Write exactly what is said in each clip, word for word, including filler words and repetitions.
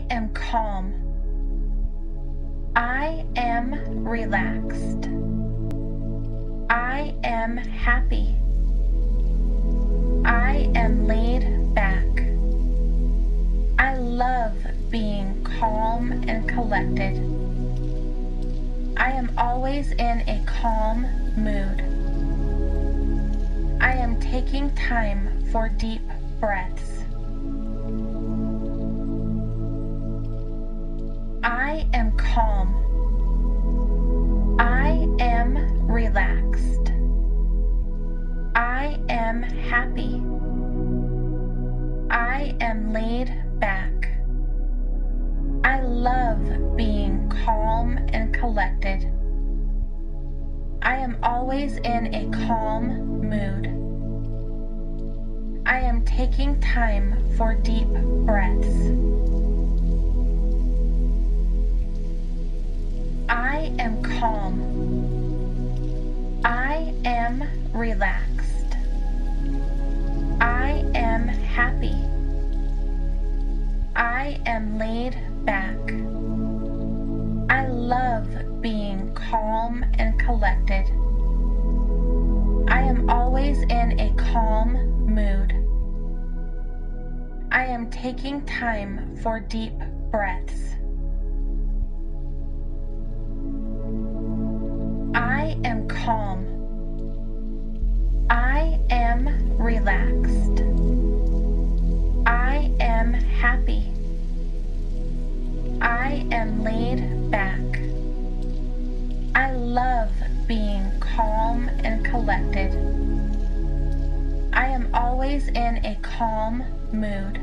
I am calm. I am relaxed. I am happy. I am laid back. I love being calm and collected. I am always in a calm mood. I am taking time for deep breaths. I am calm. I am relaxed. I am happy. I am laid back. I love being calm and collected. I am always in a calm mood. I am taking time for deep breaths. I am calm. I am relaxed. I am happy. I am laid back. I love being calm and collected. I am always in a calm mood. I am taking time for deep breaths. I am calm. I am relaxed. I am happy. I am laid back. I love being calm and collected. I am always in a calm mood.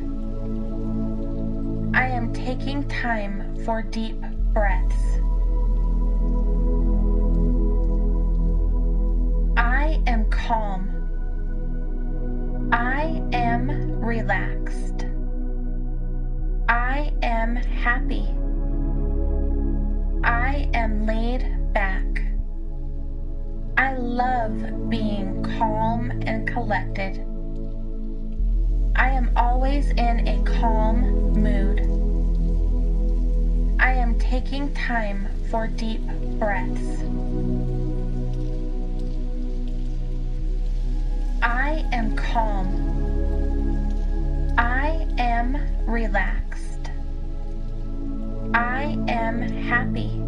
I am taking time for deep breaths. I am calm. I am relaxed. I am happy. I am laid back. I love being calm and collected. I am always in a calm mood. I am taking time for deep breaths. I am calm. I am relaxed. I am happy.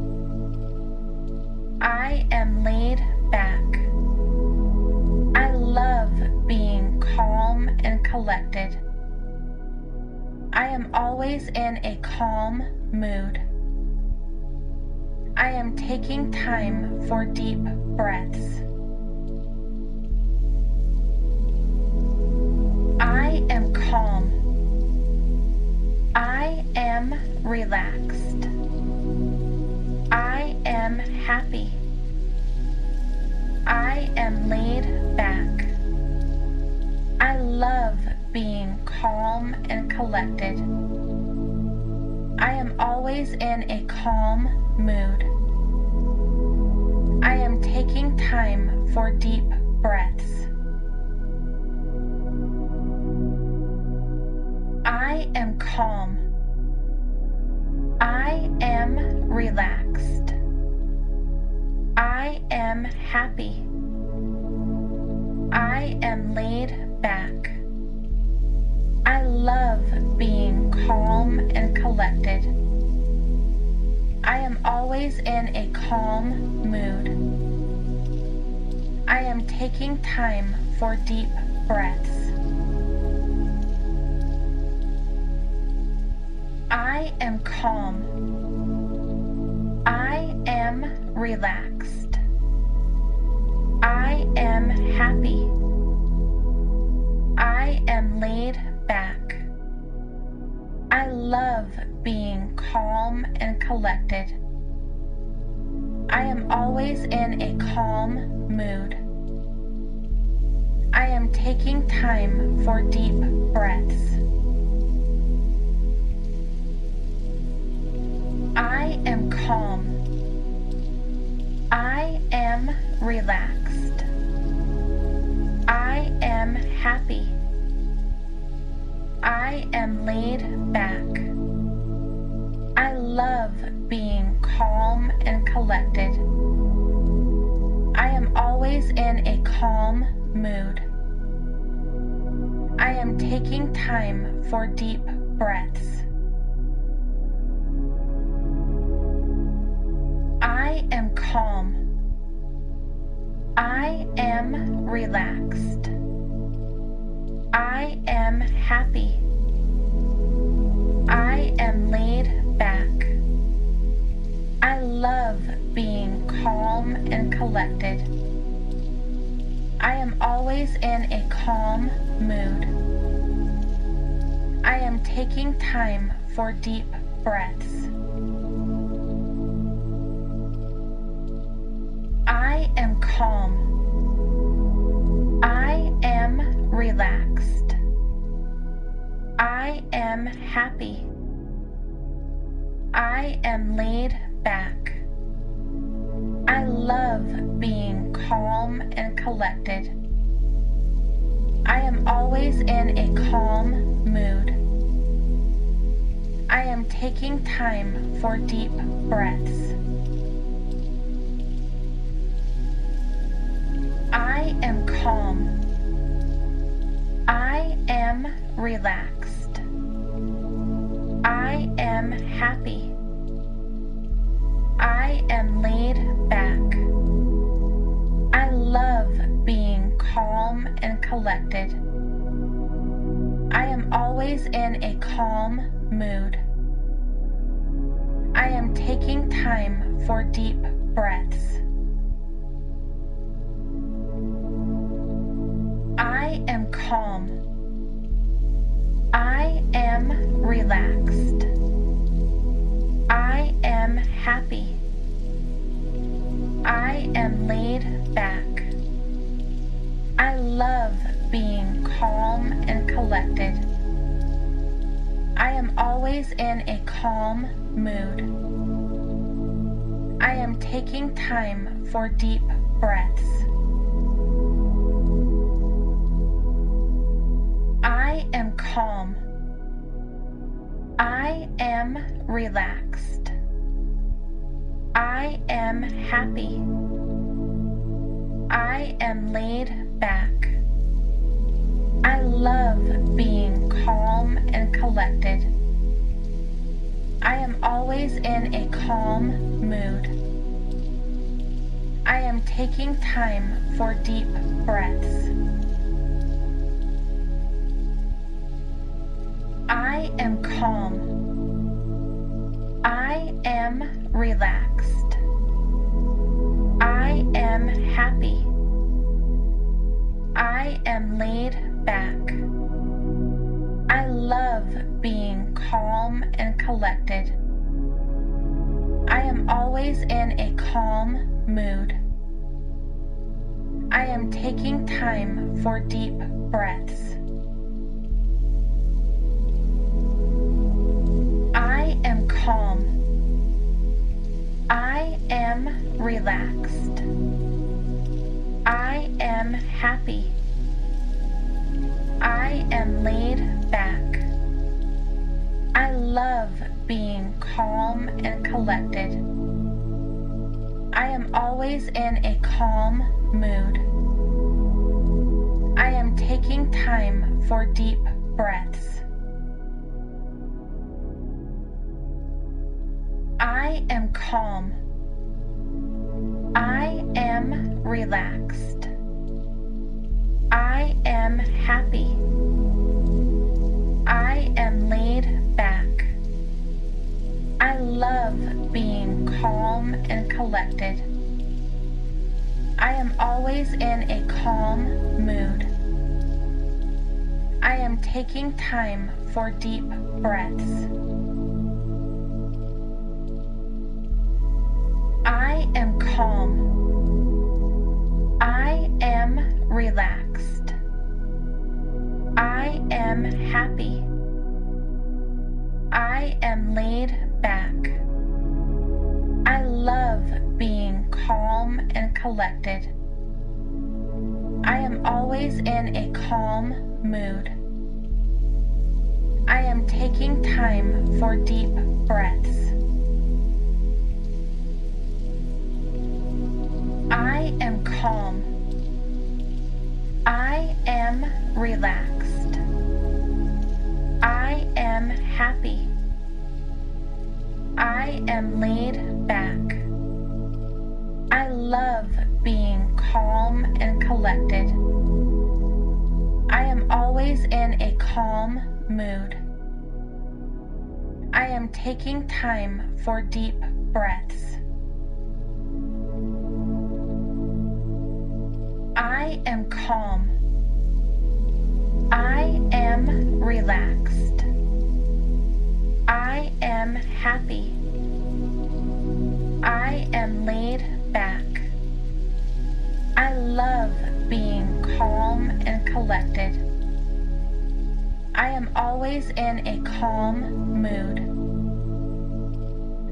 I am laid back. I love being calm and collected. I am always in a calm mood. I am taking time for deep breaths. I am calm. I am relaxed. I am happy. I am laid back. I love being calm and collected. I am always in a calm mood. I am taking time for deep breaths. I am calm. I am relaxed. I am happy. I am laid back. I love being calm and collected. I am always in a calm mood. I am taking time for deep breaths. I am calm. I am relaxed. I am happy. I am laid back. I love being calm and collected. I am always in a calm mood. I am taking time for deep breaths. I am calm. I am relaxed. I am happy. I am laid back. love being calm and collected. I am always in a calm mood. I am taking time for deep breaths. I am calm. I am relaxed. I am happy. I am laid back. I love being calm and collected. I am always in a calm mood. I am taking time for deep breaths. I am calm. I am relaxed. I am happy. I am laid back. I love being calm and collected. I am always in a calm mood. I am taking time for deep breaths. I am calm. I am relaxed. I am happy. I am laid back. I love being calm and collected. I am always in a calm mood. I am taking time for deep breaths. I am calm. I am relaxed. I am happy. I am laid back. I love being calm and collected. I am always in a calm mood. I am taking time for deep breaths. I am calm. I am relaxed. I am happy. I am laid back. I love being calm and collected. I am always in a calm mood. I am taking time for deep breaths. I am calm. I am relaxed. I am happy. I am laid back. I love being calm and collected. I am always in a calm mood. I am taking time for deep breaths. I am calm. I am relaxed. I am happy. I am laid back. I love being calm and collected. I am always in a calm mood. I am taking time for deep breaths. I am calm. I am relaxed. I am happy. I am laid back. I love being calm and collected. I am always in a calm mood. I am taking time for deep breaths. I am calm. I am relaxed. I am happy. I am laid back. I love being calm and collected. I am always in a calm mood. I am taking time for deep breaths. I am calm. I am relaxed. I am happy. I am laid back. I love being calm and collected. I am always in a calm mood. I am taking time for deep breaths. I am calm. I am relaxed. I am happy. I am laid back. I love being calm and collected. I am always in a calm mood.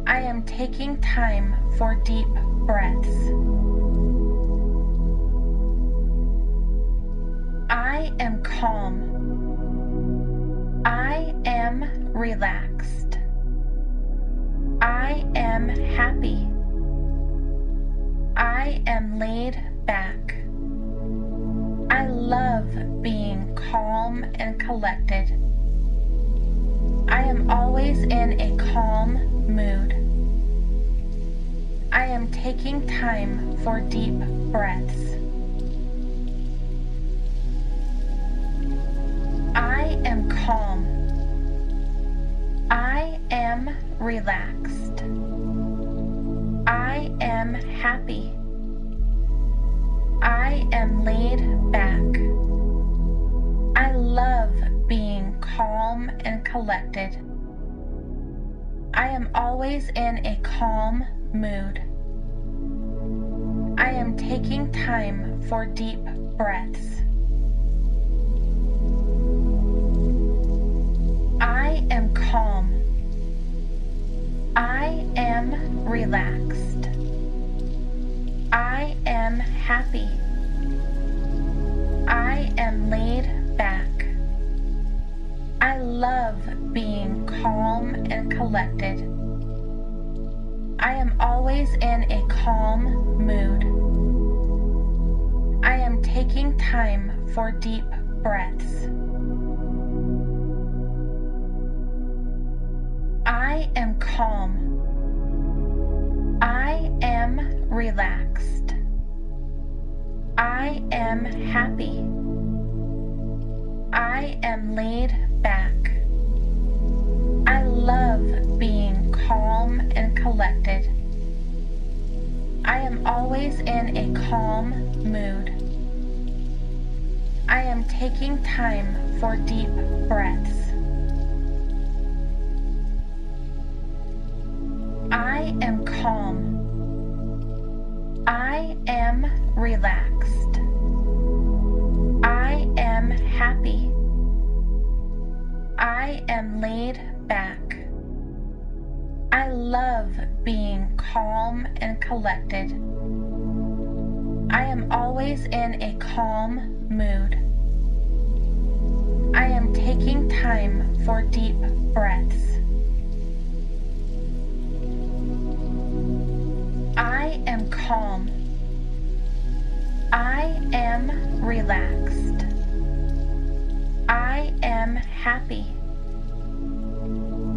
I am taking time for deep breaths. I am calm. I am relaxed. I am happy. I am laid back. I love being calm and collected. I am always in a calm mood. I am taking time for deep breaths. I am calm. I am relaxed. I am happy. I am laid back. I love being calm and collected. I am always in a calm mood. I am taking time for deep breaths. I am calm. I am relaxed. I am happy. I am laid back. I love being calm and collected. I am always in a calm mood. I am taking time for deep breaths. I am calm. I am relaxed. I am happy. I am laid back. I love being calm and collected. I am always in a calm mood. I am taking time for deep breaths. I am calm. I am relaxed. I am happy.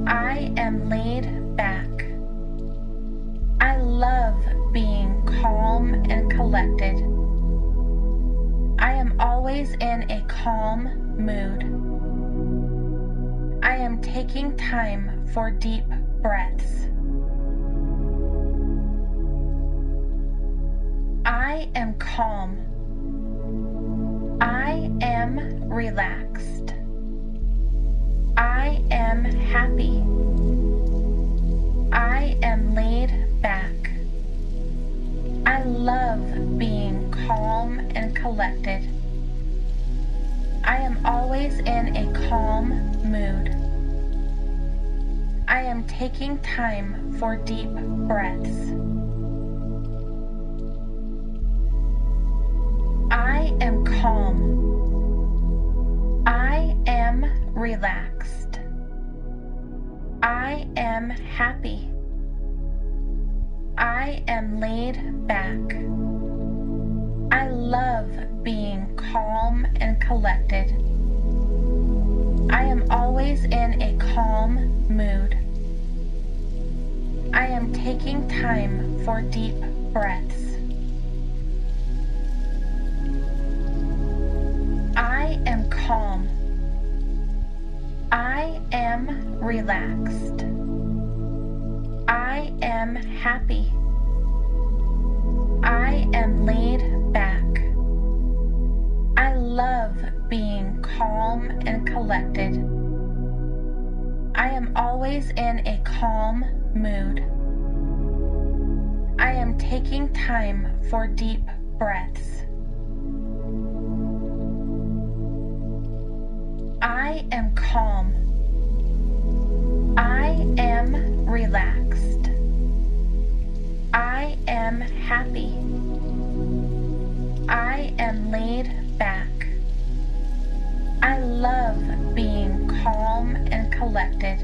I am laid back. I love being calm and collected. I am always in a calm mood. I am taking time for deep breaths. I am calm. I am relaxed. I am happy. I am laid back. I love being calm and collected. I am always in a calm mood. I am taking time for deep breaths. I am calm. I am relaxed. I am happy. I am laid back. I love being calm and collected. I am always in a calm mood. I am taking time for deep breaths. I am calm. I am relaxed. I am happy. I am laid back. I love being calm and collected. I am always in a calm mood. I am taking time for deep breaths. I am calm. I am relaxed. I am happy. I am laid back. I love being calm and collected. I am always in a calm mood. I am taking time for deep breaths. I am calm. I am relaxed. I am happy. I am laid back. I love being calm and collected.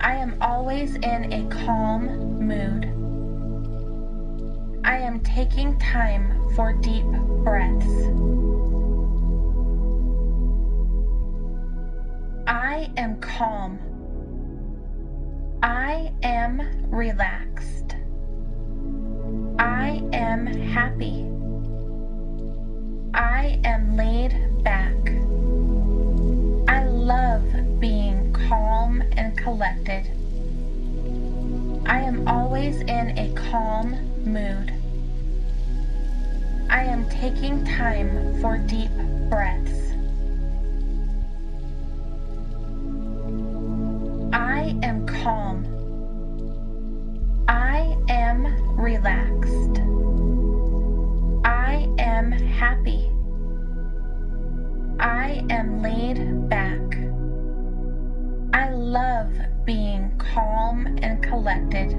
I am always in a calm mood. I am taking time for deep breaths. I am calm. I am relaxed. I am happy. I am laid back. I love being calm and collected. I am always in a calm mood. I am taking time for deep breaths. I am calm. I am relaxed. I am happy. I am laid back. I love being calm and collected.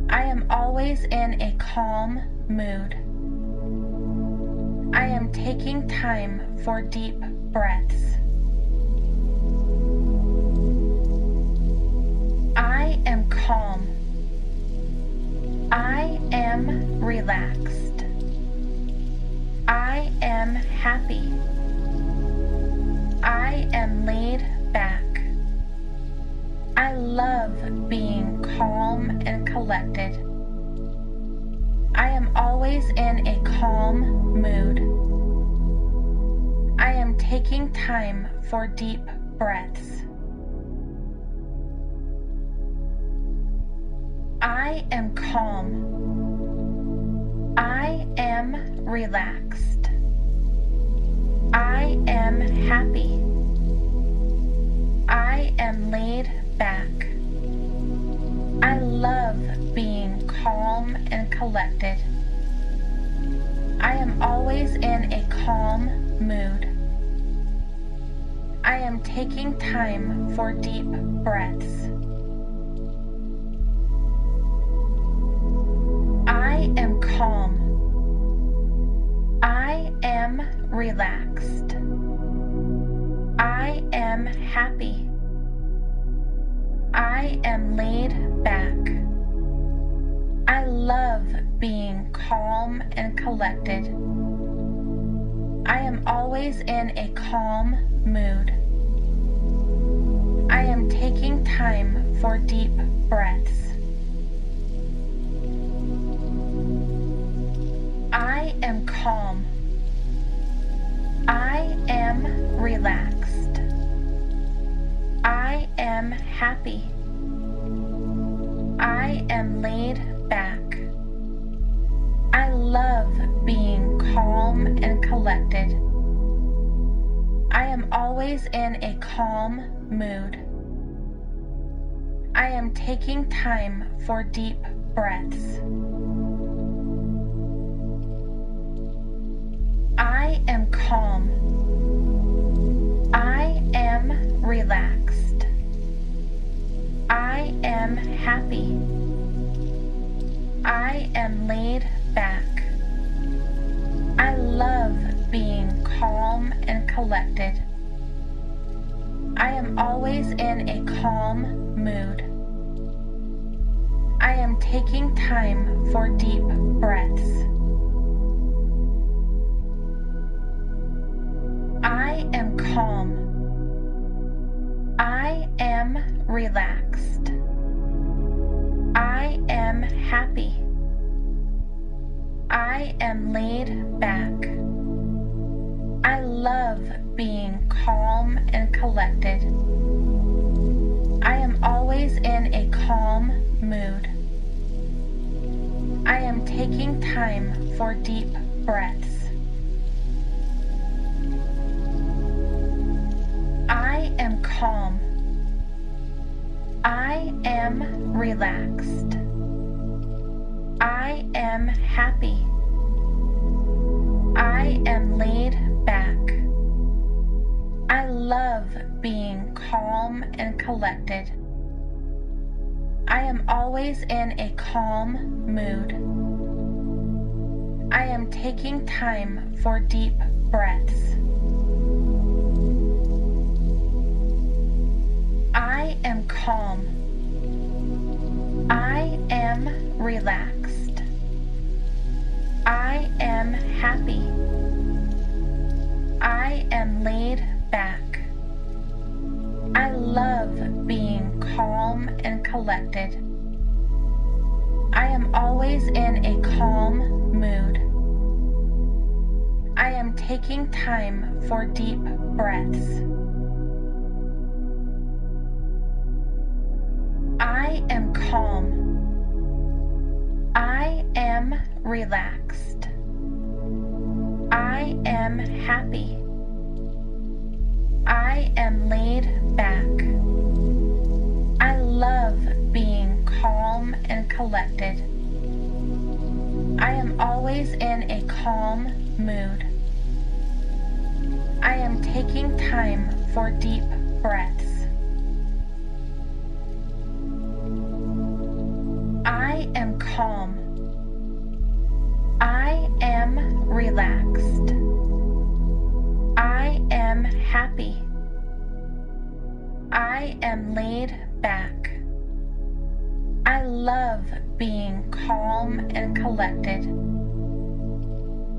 I am always in a calm mood. I am taking time for deep breaths. I am calm. I am relaxed. I am happy. I am laid back. I love being calm and collected. I am always in a calm mood. I am taking time for deep breaths. I am calm. I am relaxed. I am happy. I am laid back. I love being calm and collected. I am always in a calm mood. I am taking time for deep breaths. I am calm. I am relaxed. I am happy. I am laid back. I love being calm and collected. I am always in a calm mood. I am taking time for deep breaths. I am calm. I am relaxed. I am happy. I am laid back. I love being calm and collected. I am always in a calm mood. I am taking time for deep breaths. I am calm. I am relaxed. I am happy. I am laid back. I love being calm and collected. I am always in a calm mood. I I am taking time for deep breaths. I am calm. I am relaxed. I am happy. I am laid back. I love being calm and collected. I am always in a calm mood. I am taking time for deep breaths. I am calm. I am relaxed. I am happy. I am laid back. I love being calm and collected. I am always in a calm mood. I am taking time for deep breaths. I am calm. I am relaxed. I am happy. I am laid back. I love being calm and collected. I am always in a calm mood. I am taking time for deep breaths. I am calm. I am relaxed. I am happy. I am laid back. I love being calm and collected. I am always in a calm mood. I am taking time for deep breaths. I am calm. I am relaxed. I am happy. I am laid back. I love being calm and collected.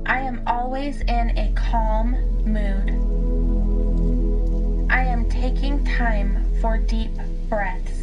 I am always in a calm mood. I am taking time for deep breaths.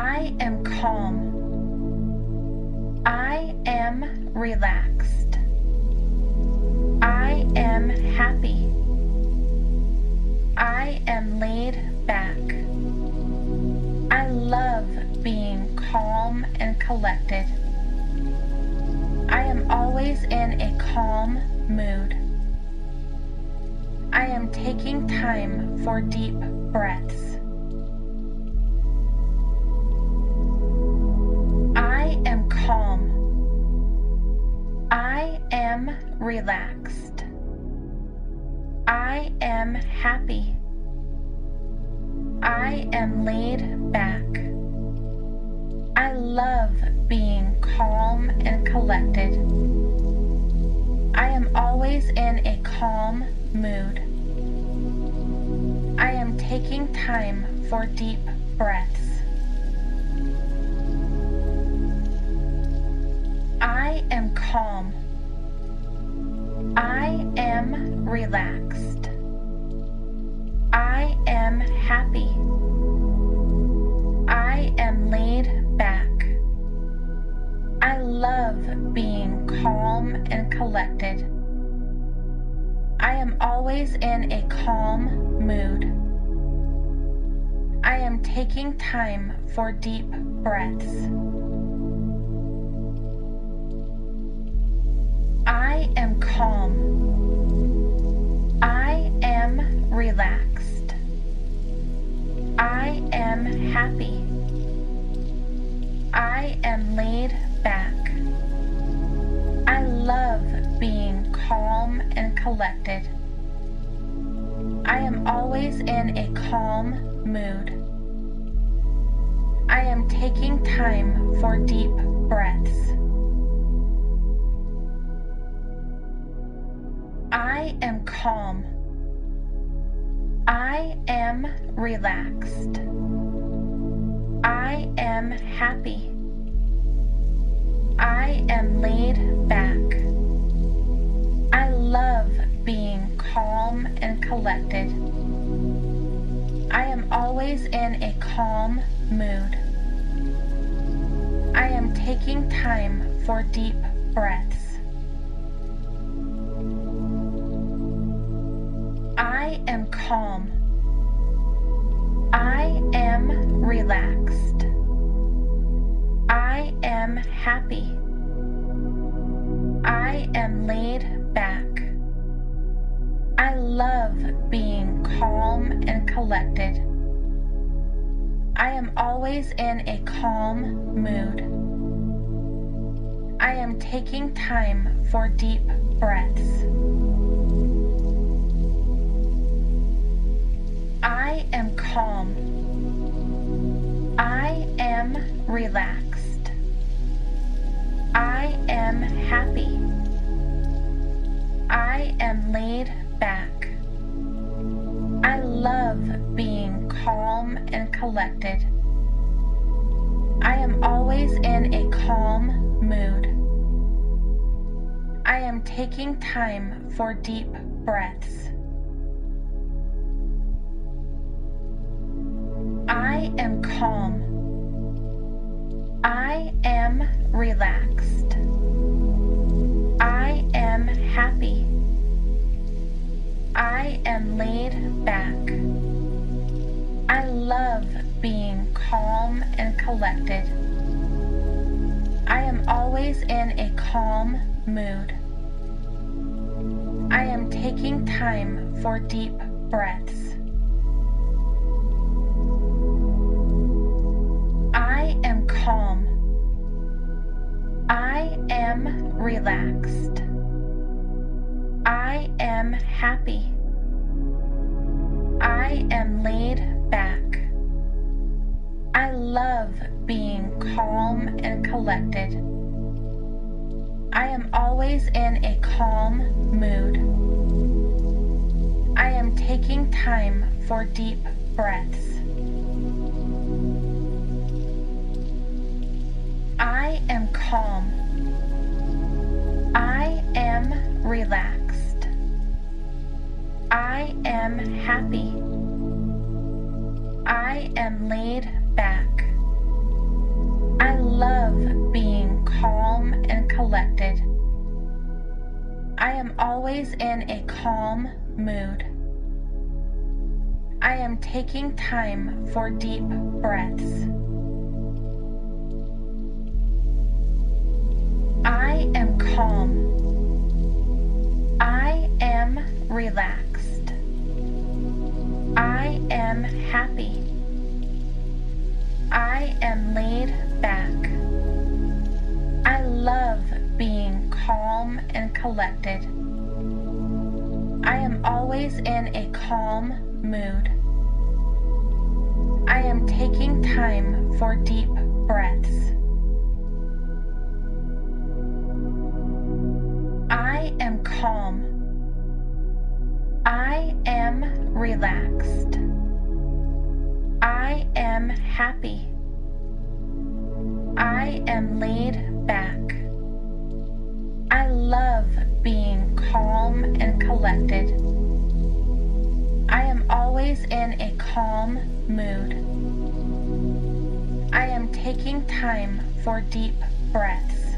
I am calm. I am relaxed. I am happy. I am laid back. I love being calm and collected. I am always in a calm mood. I am taking time for deep breaths. I am calm. I am relaxed. I am happy. I am laid back. I love being calm and collected. I am always in a calm mood. I am taking time for deep breaths. I am calm. I am relaxed. I am happy. I am laid back. I love being calm and collected. I am always in a calm mood. I am taking time for deep breaths. I am calm. I am relaxed. I am happy. I am laid back. I love being calm and collected. I am always in a calm mood. I am taking time for deep breaths. I am calm. I am relaxed. being calm and collected. I am always in a calm mood. I am taking time for deep breaths. I am calm. I am relaxed. I am happy. I am laid back. I love being calm and collected. I am always in a calm mood. I am taking time for deep breaths. I am calm. I am relaxed. I am happy. I am laid back. I love being calm and collected. I am always in a calm mood. I am taking time for deep breaths. I am calm. I am relaxed. I am happy. I am laid back. I love being calm and collected. I am always in a calm mood. I am taking time for deep breaths. I am calm. I am relaxed. I am happy. I am laid back. I love being calm and collected. I am always in a calm mood. I am taking time for deep breaths. I am calm. I am relaxed. I am happy. I am laid back. I love being calm and collected. I am always in a calm mood. I am taking time for deep breaths. I am calm. I am relaxed. I am happy. I am laid back. I love being calm and collected. I am always in a calm mood. I am taking time for deep breaths. I am calm. I am relaxed. I am happy. I am laid back. I love being calm and collected. I am always in a calm mood. I am taking time for deep breaths.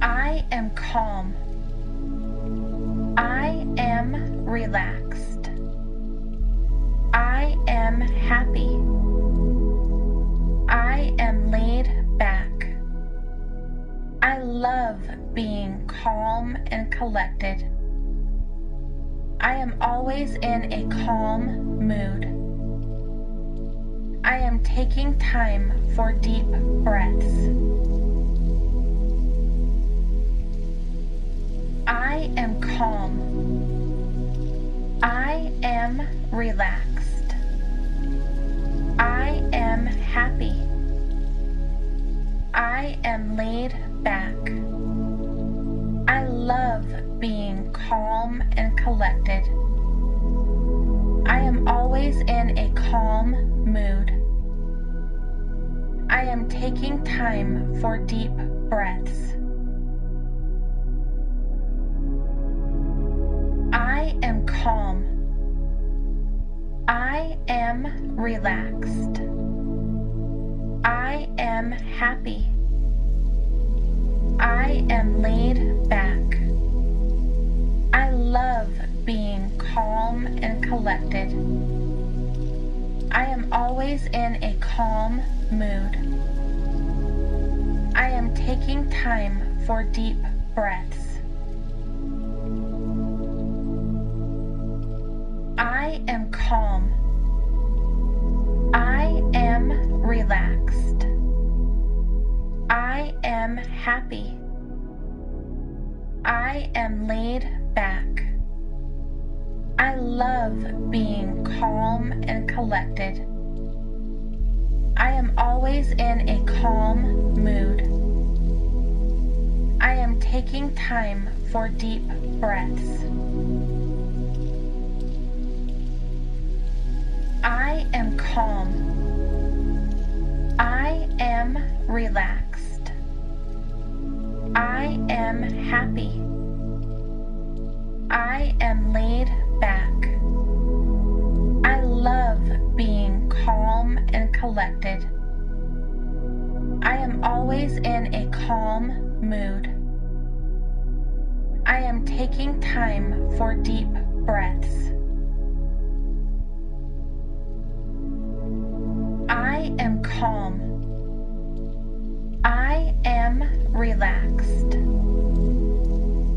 I am calm. I am relaxed. I am happy. I am laid back. I love being calm and collected. I am always in a calm mood. I am taking time for deep breaths. I am calm. I am relaxed. I am happy. I am laid back. I love being calm and collected. I am always in a calm mood. I am taking time for deep breaths. calm. I am relaxed. I am happy. I am laid back. I love being calm and collected. I am always in a calm mood. I am taking time for deep breaths. I am calm. I am relaxed. I am happy. I am laid back. I love being calm and collected. I am always in a calm mood. I am taking time for deep breaths. I am calm. I am relaxed. I am happy. I am laid back. I love being calm and collected. I am always in a calm mood. I am taking time for deep breaths. I am calm. I am relaxed. I am happy. I am laid back. I love being calm and collected. I am always in a calm mood. I am taking time for deep breaths. I am calm. I am relaxed.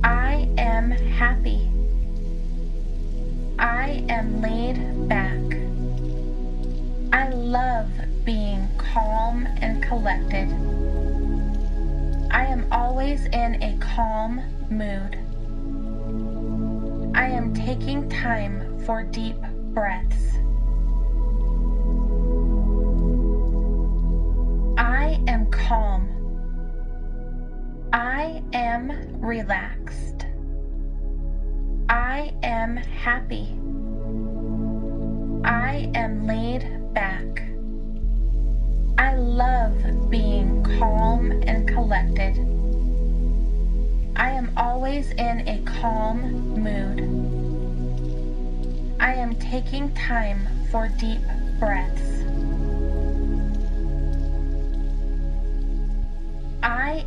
I am happy. I am laid back. I love being calm and collected. I am always in a calm mood. I am taking time for deep breaths. I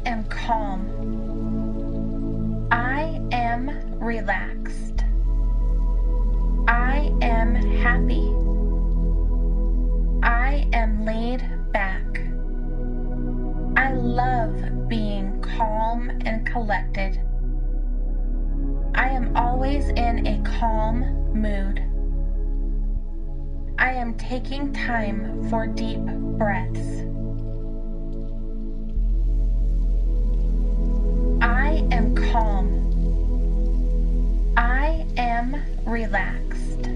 am calm. I am relaxed. I am happy. I am laid back. I love being calm and collected. I am always in a calm mood. I am taking time for deep breaths. I am calm. I am relaxed.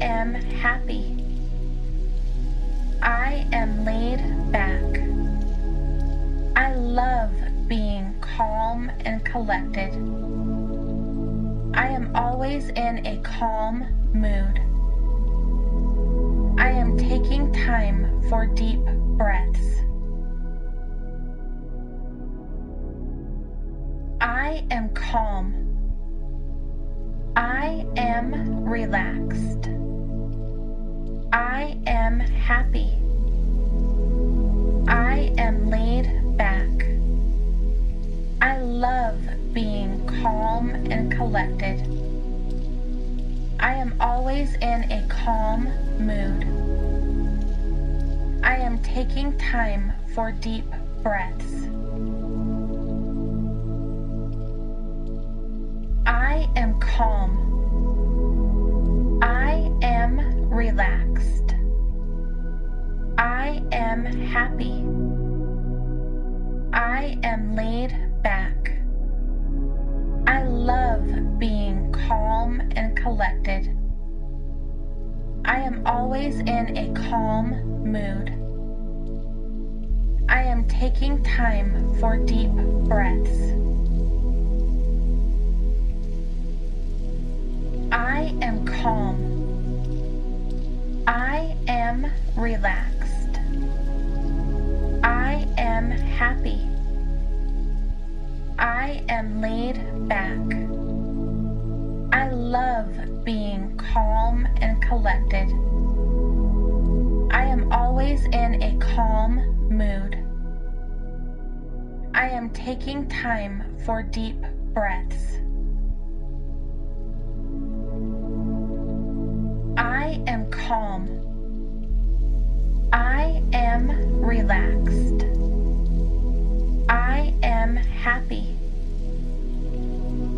I am happy. I am laid back. I love being calm and collected. I am always in a calm mood. I am taking time for deep breaths. I am calm. I am relaxed. I am happy. I am laid back. I love being calm and collected. I am always in a calm mood. I am taking time for deep breaths. I am calm. I am relaxed. I am happy. I am laid back. I love being calm and collected. I am always in a calm mood. I am taking time for deep breaths. I am calm. I am relaxed. I am happy. I am laid back. collected. I am always in a calm mood. I am taking time for deep breaths. I am calm. I am relaxed. I am happy. I am laid back. I love being calm and collected. I am always in a calm mood. I am taking time for deep breaths. I am calm. I am relaxed. I am happy.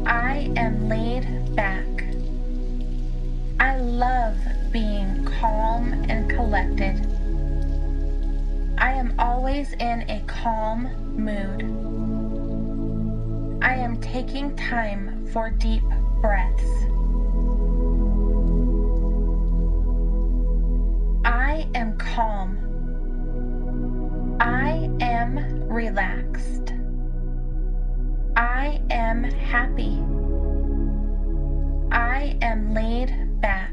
I am laid back. I love being calm and collected. I am always in a calm mood. I am taking time for deep breaths. I am calm. I am relaxed. I am happy. I am laid back.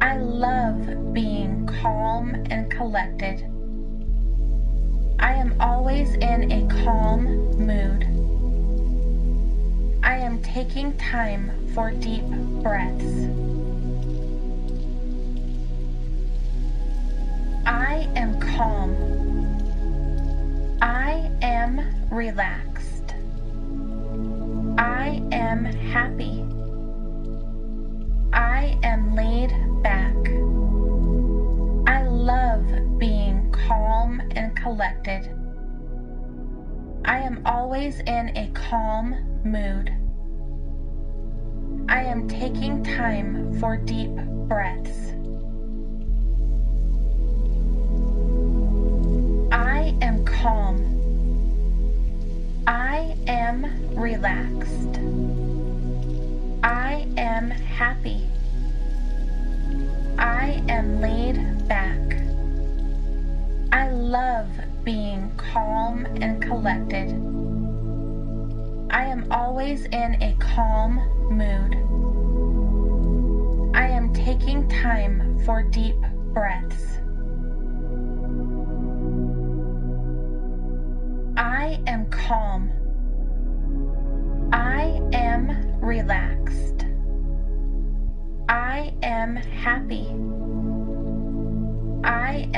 I love being calm and collected. I am always in a calm mood. I am taking time for deep breaths. I am calm. I am relaxed. I am happy. I am laid back. I love being calm and collected. I am always in a calm mood. I am taking time for deep breaths. I am calm. I am relaxed. I am happy. I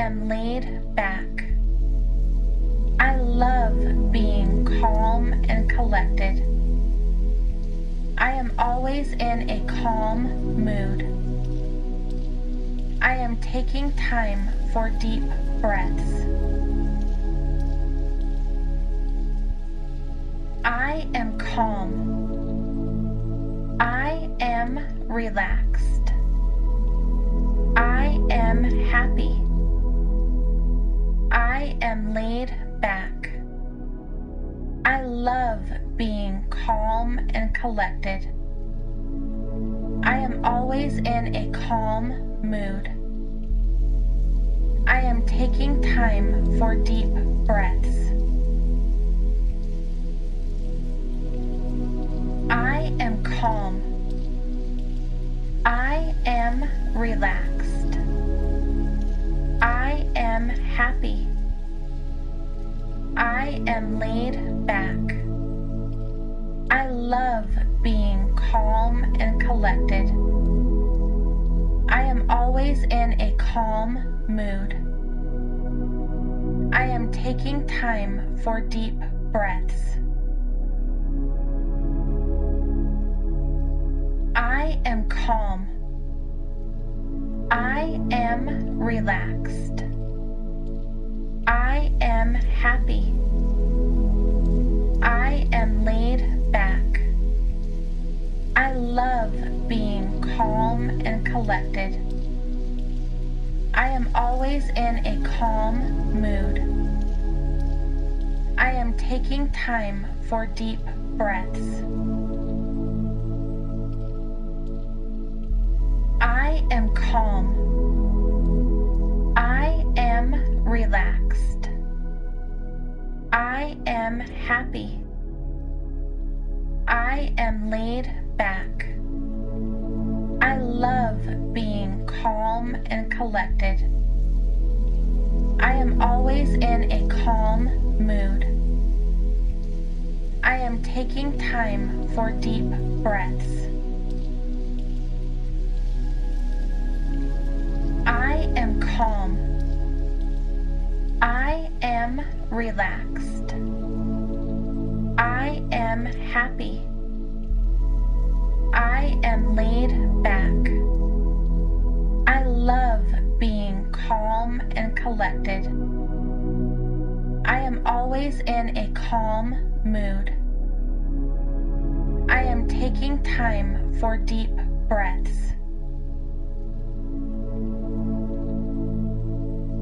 am laid back. I love being calm and collected. I am always in a calm mood. I am taking time for deep breaths. I am calm. I am relaxed. I am happy. I am laid back. I love being calm and collected. I am always in a calm mood. I am taking time for deep breaths. I am calm. I am relaxed. I am happy. I am laid back. I love being calm and collected. I am always in a calm mood. I am taking time for deep breaths. I am calm. I am relaxed. I am happy. I am laid back. I love being calm and collected. I am always in a calm mood. I am taking time for deep breaths. I am calm. I am relaxed. I am happy. I am laid back. I love being calm and collected. I am always in a calm mood. I am taking time for deep breaths. I am calm. I am relaxed. I am happy. I am laid back. I love being calm and collected. I am always in a calm mood. I am taking time for deep breaths. I am calm. I am relaxed. I am happy. I am laid back. I love being calm and collected. I am always in a calm mood. I am taking time for deep breaths.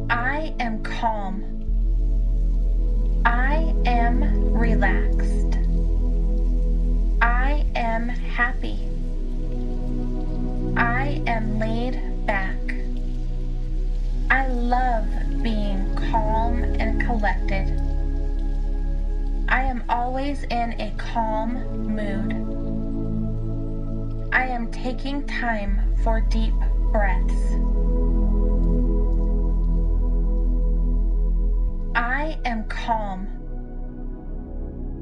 I am calm. I am relaxed. I am happy. I am laid back. I love being calm and collected. I am always in a calm mood. I am taking time for deep breaths. I am calm.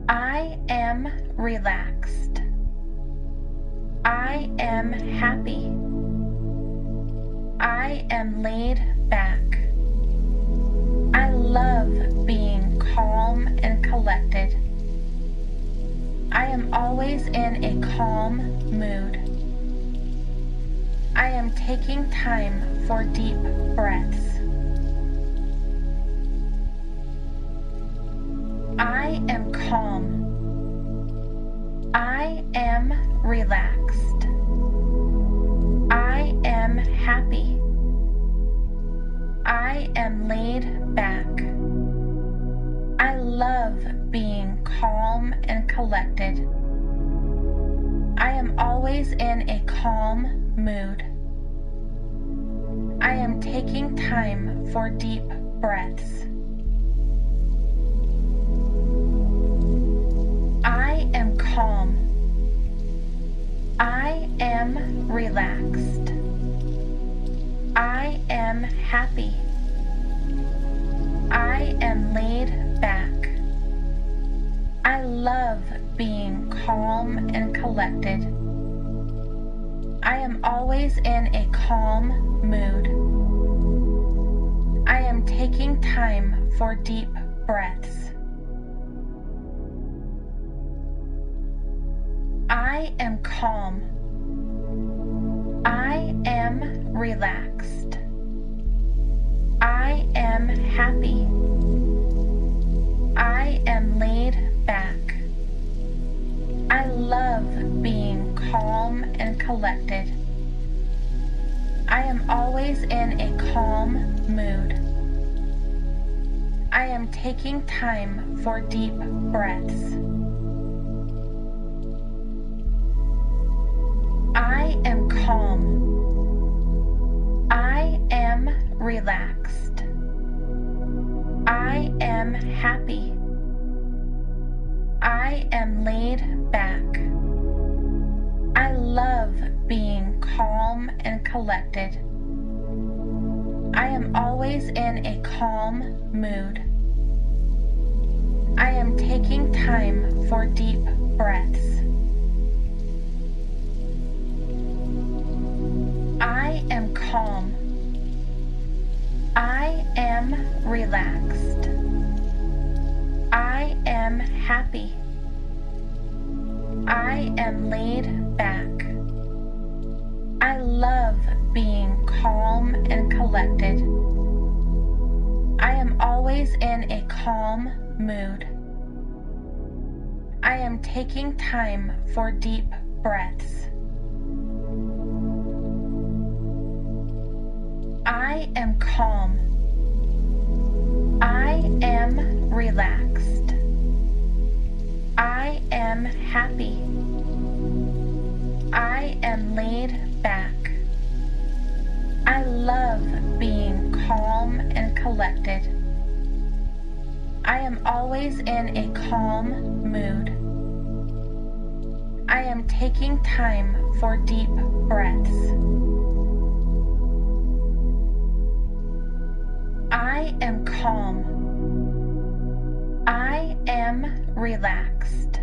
I am relaxed. I am happy. I am laid back. I love being calm and collected. I am always in a calm mood. I am taking time for deep breaths. I am calm. I am relaxed. I am happy. I am laid back. I love being calm and collected. I am always in a calm mood. I am taking time for deep breaths. I am calm. I am relaxed. I am happy. I am laid back. I love being calm and collected. I am always in a calm mood. I am taking time for deep breaths. I am calm. I am relaxed. I am happy. I am laid back. I love being calm and collected. I am always in a calm mood. I am taking time for deep breaths. I am calm. I am relaxed. I am happy. I am laid back. I love being calm and collected. I am always in a calm mood. I am taking time for deep breaths. I am calm. I am relaxed. I am happy. I am laid back. I love being calm and collected. I am always in a calm mood. I am taking time for deep breaths. I am calm. I am relaxed. I am happy. I am laid back. I love being calm and collected. I am always in a calm mood. I am taking time for deep breaths. I am calm. I am relaxed.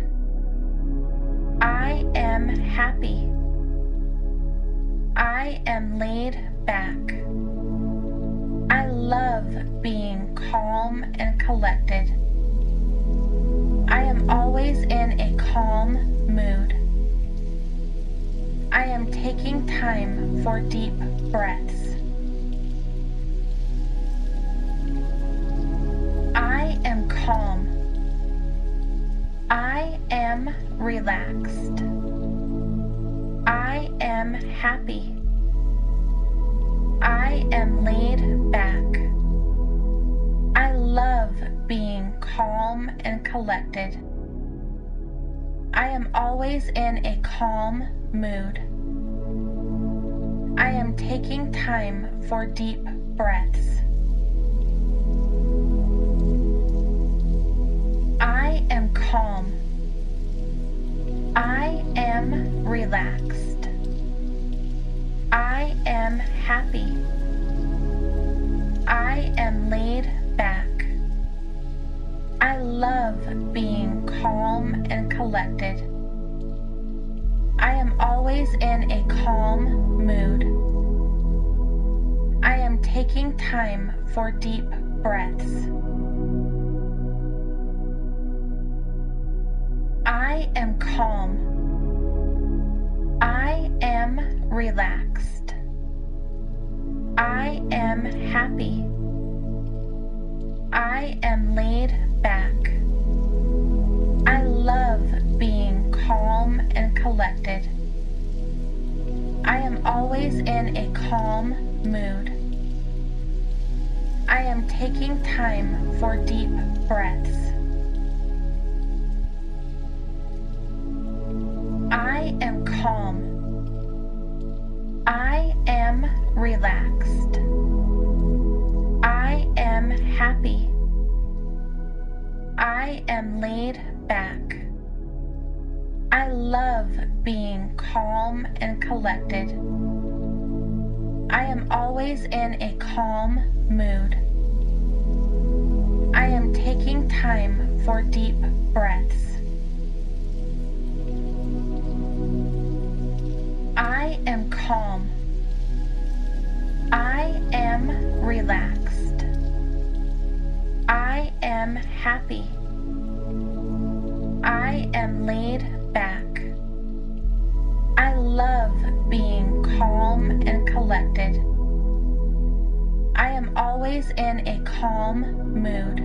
I am happy. I am laid back. I love being calm and collected. I am always in a calm mood. I am taking time for deep breaths. I am calm. I am relaxed. I am happy. I am laid back. I love being calm and collected. I am always in a calm mood. I am taking time for deep breaths. I am calm. I am relaxed. I am happy. I am laid back. I love being calm and collected. I am always in a calm mood. I am taking time for deep breaths. I am calm. I am relaxed. I am happy. I am laid back. I love being calm and collected. I am always in a calm mood. I am taking time for deep breaths. I am calm. I am relaxed. I am happy. I am laid back. I love being calm and collected. I am always in a calm mood.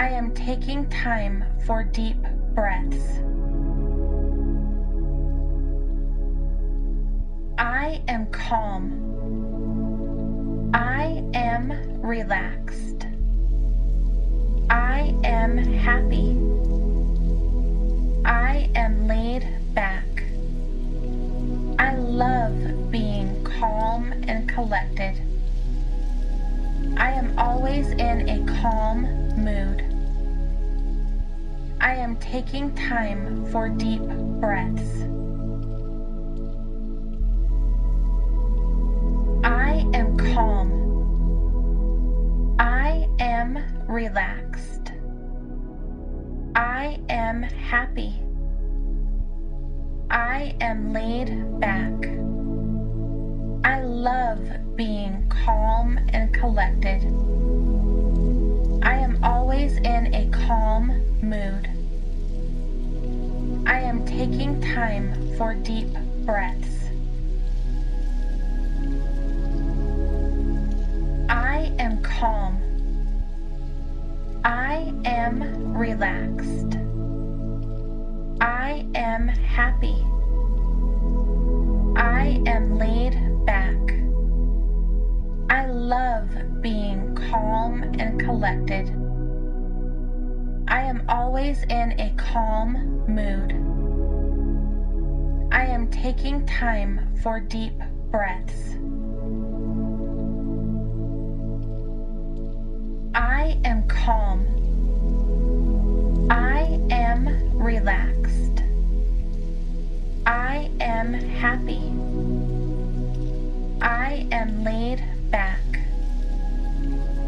I am taking time for deep breaths. I am calm. I am relaxed. I am happy. I am laid back. I love being calm and collected. I am always in a calm mood. I am taking time for deep breaths. I am calm. I am relaxed. I am happy. I am laid back. I love being calm and collected. I am always in a calm mood. I am taking time for deep breaths. I am calm. I am relaxed. I am happy. I am laid back. I love being calm and collected. I am always in a calm mood. I am taking time for deep breaths. I am calm. I am relaxed. I am happy. I am laid back. I love being calm and collected. I am always in a calm mood. I am taking time for deep breaths. I am calm. I am relaxed. I am happy. I am laid back.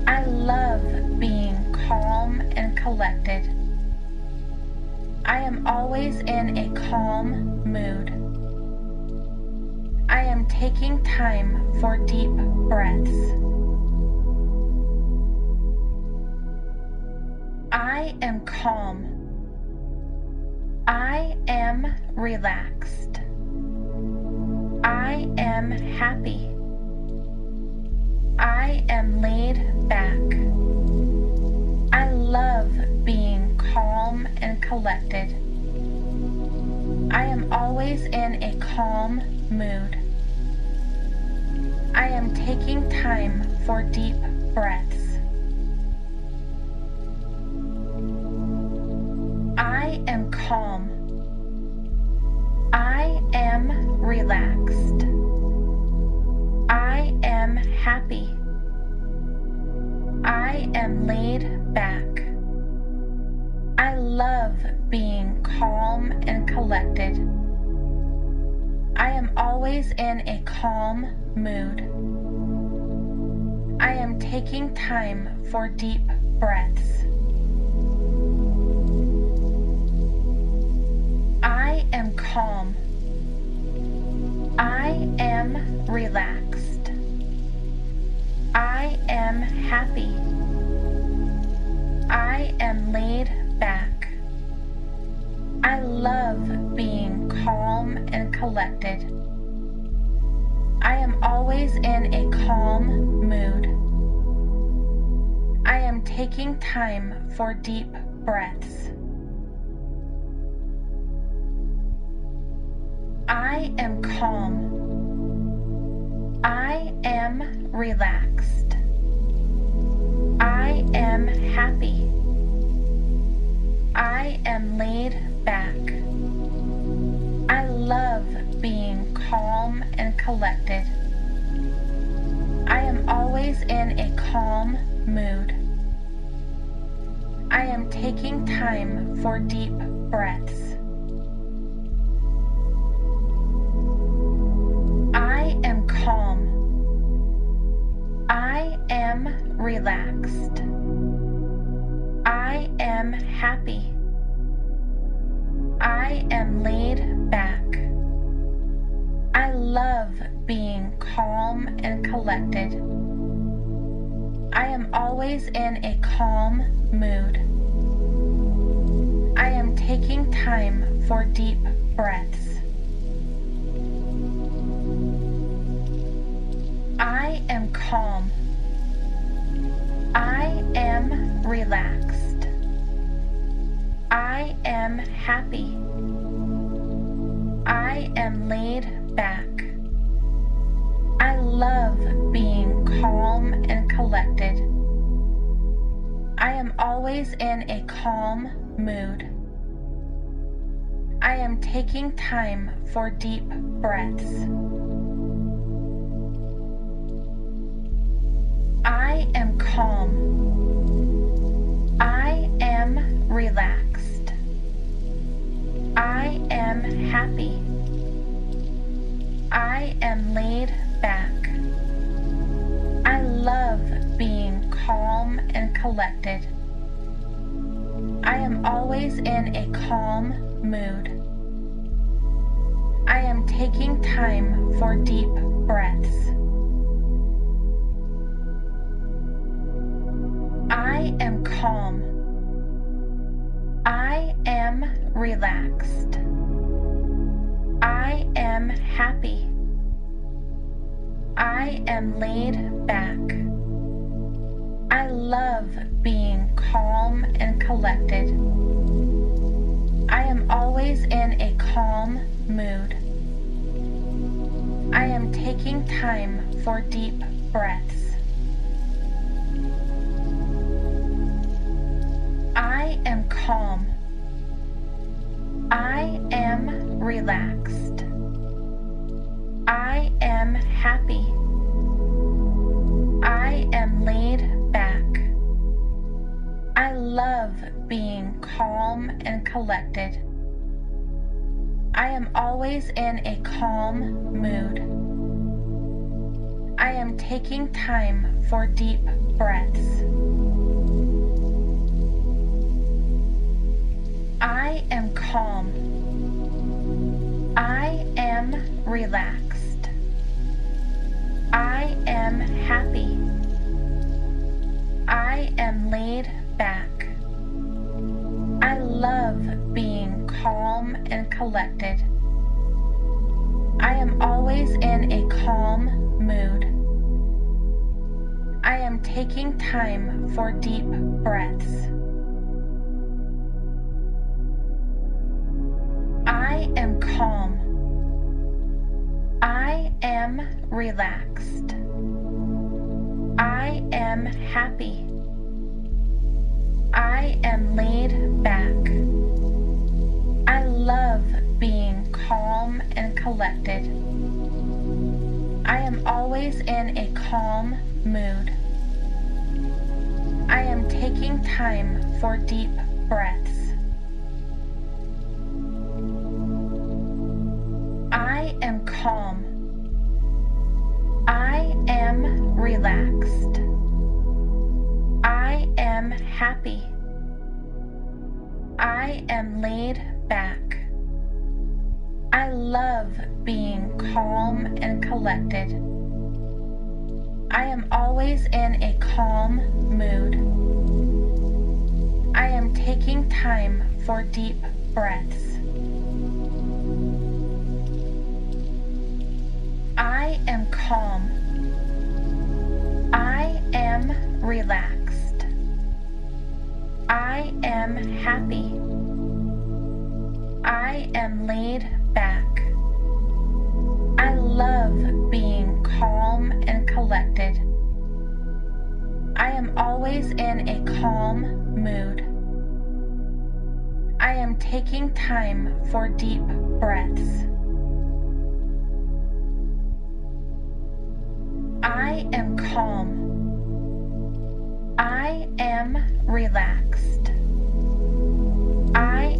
I love being calm and collected. I am always in a calm mood. I am taking time for deep breaths. I am calm. I am relaxed. I am happy. I am laid back. I love being calm and collected. I am always in a calm mood. I am taking time for deep breaths. I am calm. I am relaxed. I am happy. I am laid back. I love being calm and collected. I am always in a calm mood. I am taking time for deep breaths. I am calm. I am relaxed. I am happy. I am laid back. I love being calm and collected. I am always in a calm mood. I am taking time for deep breaths. I am calm. I am relaxed. I am happy. I am laid back. I love being calm and collected. I am always in a calm mood. I am taking time for deep breaths. I am calm. I am relaxed. I am happy. I am laid back. I love being calm and collected. I am always in a calm mood. I am taking time for deep breaths. I am calm. I am relaxed. I am happy. I am laid back. I love being calm and collected. I am always in a calm mood. I am taking time for deep breaths. I am calm. I am relaxed. I am happy. I am laid back. I love being calm and collected. I am always in a calm mood. I am taking time for deep breaths. I am calm. I am relaxed. I am happy. I am laid back. I love being calm and collected. I am always in a calm mood. I am taking time for deep breaths. I am calm. I am relaxed. I am happy. of being calm and collected. I am always in a calm mood. I am taking time for deep breaths. I am calm. I am relaxed. I am happy. I am laid back. I love being calm and collected. I am always in a calm mood. I am taking time for deep breaths. I am calm. I am relaxed. I am happy. I am laid back. I love being calm and collected. I am always in a calm mood. I am taking time for deep breaths. I am calm. I am relaxed. I am happy. I am laid back. I love being calm and collected. I am always in a calm mood. I am taking time for deep breaths. I am calm. I am relaxed. I am happy. I am laid back. I love being calm and collected. I am always in a calm mood. I am taking time for deep breaths. I am calm. I am relaxed. I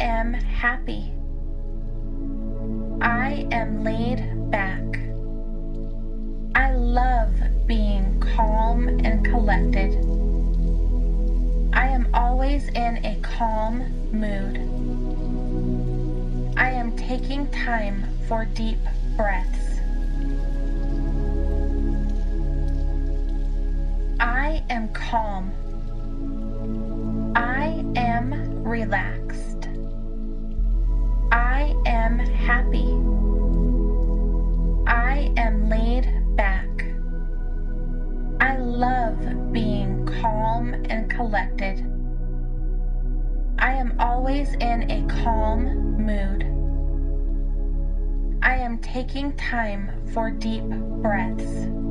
am happy. I am laid back. I love being calm and collected. I am always in a calm mood. I am taking time for deep breaths. I am calm. I am relaxed. I am happy. I am laid back. I love being calm and collected. I am always in a calm mood. I am taking time for deep breaths. I am calm. I am relaxed. I am happy. I am laid back. I love being calm and collected. I am always in a calm mood. I am taking time for deep breaths.